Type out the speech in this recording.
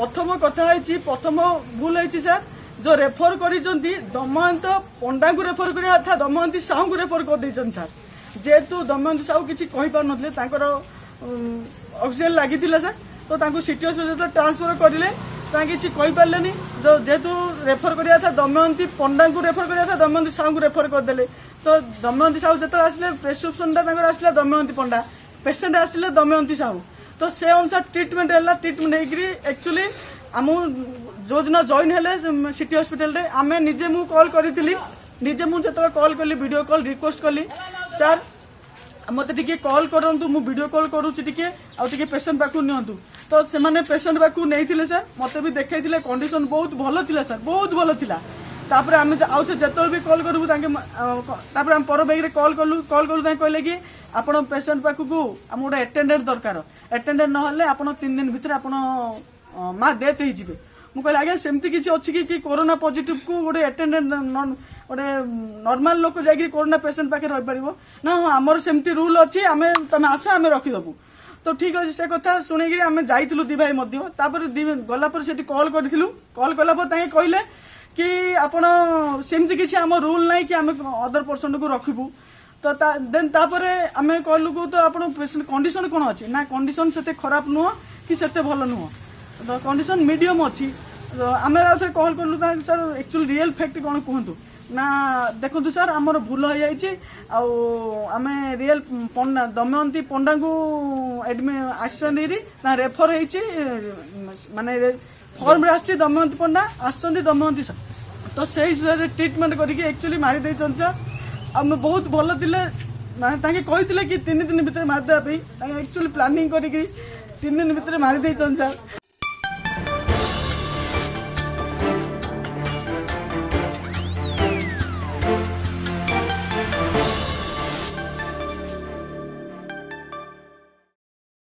प्रथम कथा प्रथम भूल होती सर जो रेफर कर दमयंत पंडा को रेफर करवा था दमयंती साहू को रेफर कर दे सर जेहेतु दमयंती साहू किसी कहीपे ऑक्सीजन लगी सर तो सिटी हॉस्पिटल ट्रांसफर करें किसी कहींपारे जो जेहेतु रेफर करवा था दमयंती पंडा को रेफर करवा था दमयंती साहू को रेफर करदे तो दमयंती साहू जो आसे प्रेस्क्रिप्शन आसला दमयंती पंडा पेसेंट आसिले दमयंती साहू तो से अनुसार ट्रिटमेंट है ट्रिटमेंट होक्चुअली आम जो दिन जॉइन है सिटी हॉस्पिटल आम निजे मु कॉल करी निजे मुझे कॉल कली वीडियो कॉल रिक्वेस्ट कली सर मत कॉल करूँ मुझे वीडियो कॉल करुँचे पेसेंट पाक नि तो से मैंने पेसेंट पाक नहीं सर मत भी देखते कंडीशन बहुत भल था सर बहुत भल था तापर आम आउ थे जिते भी कॉल करूँ आम पर बैग्रे कॉल कलु कहले कि आप पेसेंट पाक आम गोटे एटेडेन्ट दरकार एटेडेन्ट ना आप 3 दिन भितर आप माँ डेथ हो मुझे कहले आज्ञा सेमती किसी अच्छी कि कोरोना पॉजिटिव को गोटे एटेडेन्ट गोटे नॉर्मल लोक कोरोना पेसेंट पाखे रही पार ना हाँ आमर सेमती रूल अच्छी आम तुम आस आम रखीदेबू तो ठीक अच्छे से कथा शुणी आम जाइलु दी भाई गलापर से कॉल करूँ कॉल कलापर कहले कि आपण सेमती किसी आम रूल ना कि आम अदर पर्सन को रखबू तो देन तापर आम कहलू को तो आप कंडीशन कौन अच्छी ना कंडीशन से खराब नुह कि भल नुह कंडीशन मीडियम अच्छी आम आउे कॉल कलु सर एक्चुअली रियल फैक्ट कौन कहतु ना देखु सर आमर भूल हो जाए आम रियल दमयंती पंडा को एडमि आसन रेफर होने फर्म आसी दमयंती पंडा आसती दमयंती सर तो से हिसाब से ट्रिटमेंट करके एक्चुअली मारी सर आम बहुत भल थे कही 3 दिन भितर मारदेप एक्चुअली प्लानिंग कर 3 दिन भितर मारी सर